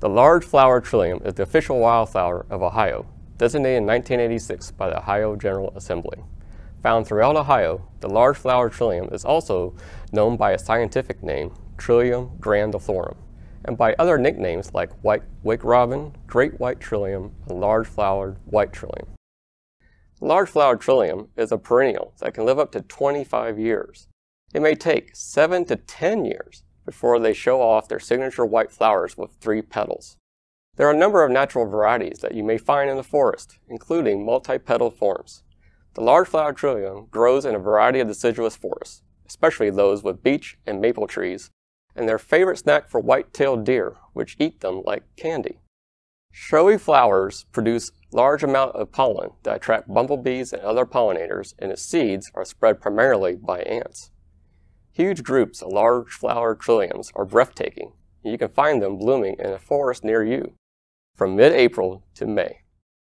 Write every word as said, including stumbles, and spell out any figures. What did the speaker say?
The large-flowered trillium is the official wildflower of Ohio, designated in nineteen eighty-six by the Ohio General Assembly. Found throughout Ohio, the large-flowered trillium is also known by its scientific name, Trillium grandiflorum, and by other nicknames like white wake robin, great white trillium, and large-flowered white trillium. Large-flowered trillium is a perennial that can live up to twenty-five years. It may take seven to ten years before they show off their signature white flowers with three petals. There are a number of natural varieties that you may find in the forest, including multi-petal forms. The large-flowered trillium grows in a variety of deciduous forests, especially those with beech and maple trees, and their favorite snack for white-tailed deer, which eat them like candy. Showy flowers produce large amount of pollen that attract bumblebees and other pollinators, and its seeds are spread primarily by ants. Huge groups of large-flowered trilliums are breathtaking, and you can find them blooming in a forest near you from mid-April to May.